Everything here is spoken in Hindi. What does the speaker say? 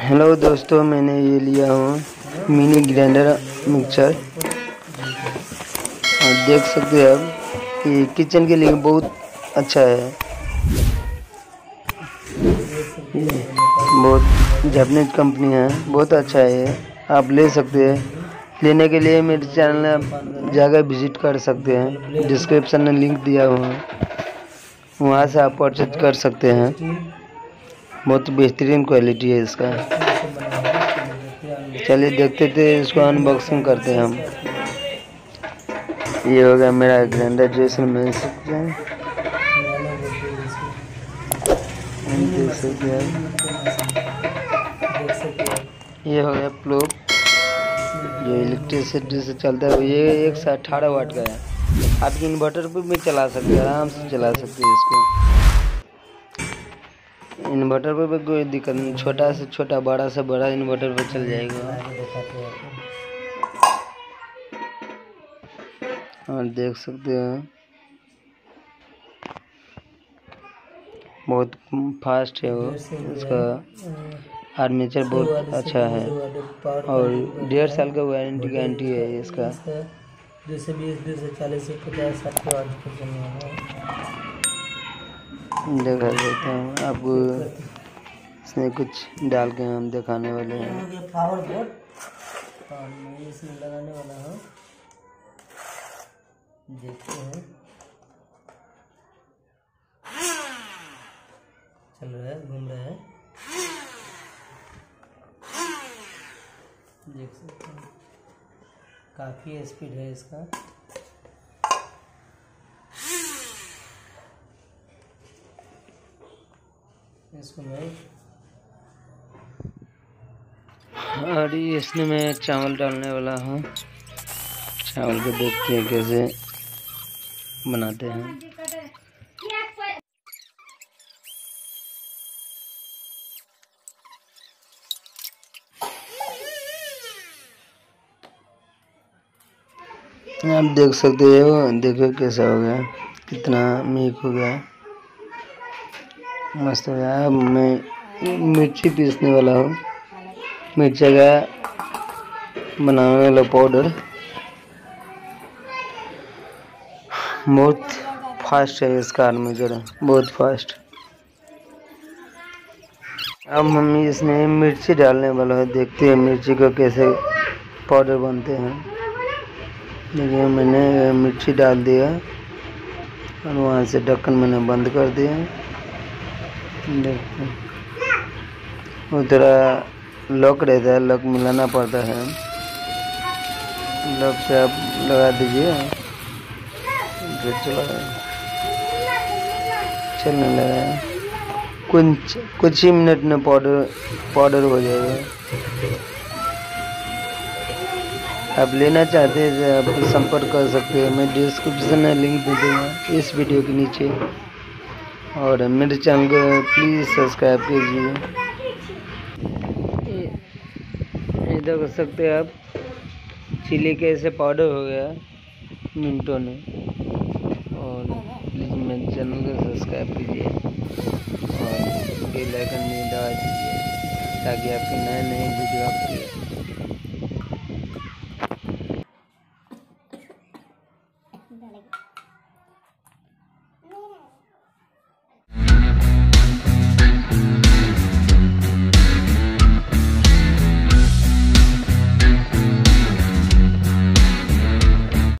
हेलो दोस्तों, मैंने ये लिया हूँ मिनी ग्राइंडर मिक्सर। और देख सकते हैं आप, ये किचन के लिए बहुत अच्छा है। बहुत जापानीज कंपनी है, बहुत अच्छा है, आप ले सकते हैं। लेने के लिए मेरे चैनल जाकर विजिट कर सकते हैं, डिस्क्रिप्शन में लिंक दिया हुआ है, वहाँ से आप परचेज कर सकते हैं। बहुत बेहतरीन क्वालिटी है इसका। चलिए देखते थे, इसको अनबॉक्सिंग करते हैं हम। ये होगा मेरा ग्राइंडर, जो इसमें मिल सकते हैं। ये होगा प्लग, जो इलेक्ट्रिसिटी से चलता है। ये 118 वाट का है, आप इन्वर्टर पर भी चला सकते हैं, आराम से चला सकते हैं इसको। इन्वर्टर पर भी कोई दिक्कत नहीं, छोटा से छोटा बड़ा से बड़ा इन्वर्टर पर चल जाएगा। और देख सकते हैं बहुत फास्ट है वो, इसका आर्मेचर बहुत अच्छा है। और 1.5 साल का वारंटी है इसका। जैसे 20 से 40 से 50 60 देखा देता हूँ आपको। इसमें कुछ डाल के हम दिखाने वाले हैं। पावर बोर्ड और मैं इसमें लगाने वाला हूँ, देखते हैं। चल रहा है, घूम रहा है, देख सकते हैं। काफ़ी स्पीड है इसका। इसको मैं और इसमें मैं चावल डालने वाला हूँ। चावल को देखते हैं कैसे बनाते हैं। आप देख सकते हो, देखो कैसा हो गया, कितना मीक हो गया, मस्त हो गया। अब मैं मिर्ची पीसने वाला हूँ, मिर्ची का बनाने वाला पाउडर। बहुत फास्ट है इसका आर्मेचर, बहुत फास्ट। अब हम इसमें मिर्ची डालने वाला है, देखते हैं मिर्ची को कैसे पाउडर बनते हैं। देखिए, मैंने मिर्ची डाल दिया और वहाँ से ढक्कन मैंने बंद कर दिया। देखते वो थोड़ा लॉक रहता है, लॉक मिलाना पड़ता है। लॉक से आप लगा दीजिए, चला चलने लगा। कुछ ही मिनट में पाउडर हो जाएगा। आप लेना चाहते हैं तो आप संपर्क कर सकते हैं, मैं डिस्क्रिप्शन में लिंक दे दूँगा इस वीडियो के नीचे। और मेरे चैनल को प्लीज़ सब्सक्राइब कीजिए। ये देख सकते हैं आप, चिली कैसे पाउडर हो गया मिनटों में। और प्लीज़ मेरे चैनल को सब्सक्राइब कीजिए और बेल आइकन भी दबा दीजिए, ताकि आपके नए वीडियो आपके